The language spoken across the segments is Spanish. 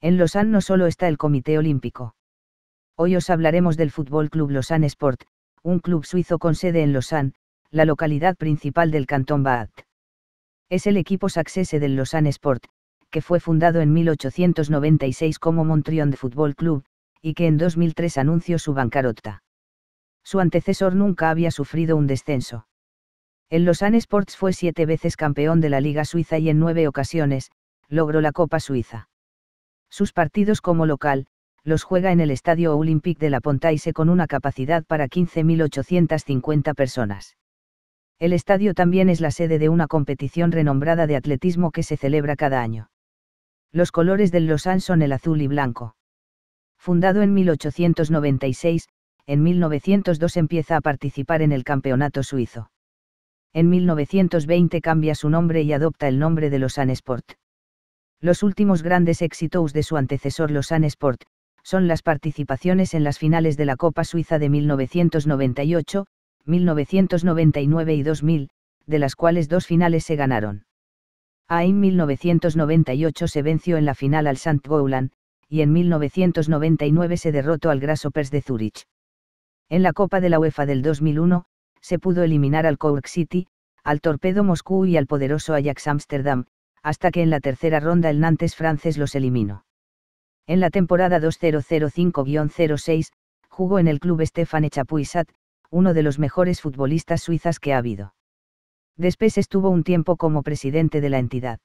En Lausanne no solo está el Comité Olímpico. Hoy os hablaremos del Fútbol Club Lausanne Sport, un club suizo con sede en Lausanne, la localidad principal del cantón Waadt. Es el equipo saxese del Lausanne Sport, que fue fundado en 1896 como Montriond de Fútbol Club, y que en 2003 anunció su bancarrota. Su antecesor nunca había sufrido un descenso. El Lausanne Sport fue 7 veces campeón de la Liga Suiza y en 9 ocasiones, logró la Copa Suiza. Sus partidos como local, los juega en el Estadio Olympique de la Pontaise con una capacidad para 15.850 personas. El estadio también es la sede de una competición renombrada de atletismo que se celebra cada año. Los colores del Lausanne son el azul y blanco. Fundado en 1896, en 1902 empieza a participar en el campeonato suizo. En 1920 cambia su nombre y adopta el nombre de Lausanne Sport. Los últimos grandes éxitos de su antecesor Lausanne Sport, son las participaciones en las finales de la Copa Suiza de 1998, 1999 y 2000, de las cuales 2 finales se ganaron. En 1998 se venció en la final al St. Gallen, y en 1999 se derrotó al Grasshoppers de Zurich. En la Copa de la UEFA del 2001, se pudo eliminar al Cork City, al Torpedo Moscú y al poderoso Ajax Amsterdam, hasta que en la tercera ronda el Nantes francés los eliminó. En la temporada 2005-06, jugó en el club Stéphane Chapuisat, uno de los mejores futbolistas suizas que ha habido. Después estuvo un tiempo como presidente de la entidad.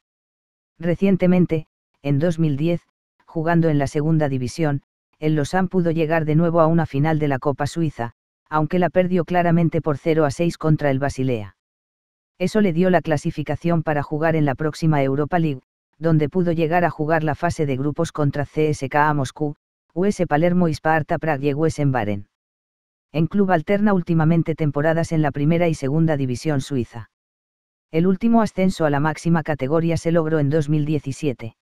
Recientemente, en 2010, jugando en la segunda división, el Lausanne pudo llegar de nuevo a una final de la Copa Suiza, aunque la perdió claramente por 0-6 contra el Basilea. Eso le dio la clasificación para jugar en la próxima Europa League, donde pudo llegar a jugar la fase de grupos contra CSKA Moscú, US Palermo y Sparta Praga y US Palermo. En club alterna últimamente temporadas en la primera y segunda división suiza. El último ascenso a la máxima categoría se logró en 2017.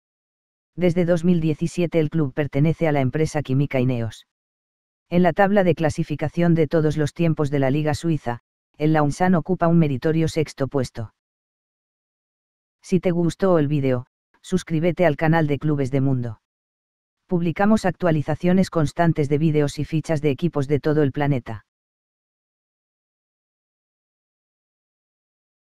Desde 2017 el club pertenece a la empresa química Ineos. En la tabla de clasificación de todos los tiempos de la Liga Suiza, el Lausanne ocupa un meritorio 6º puesto. Si te gustó el vídeo, suscríbete al canal de Clubes de Mundo. Publicamos actualizaciones constantes de vídeos y fichas de equipos de todo el planeta.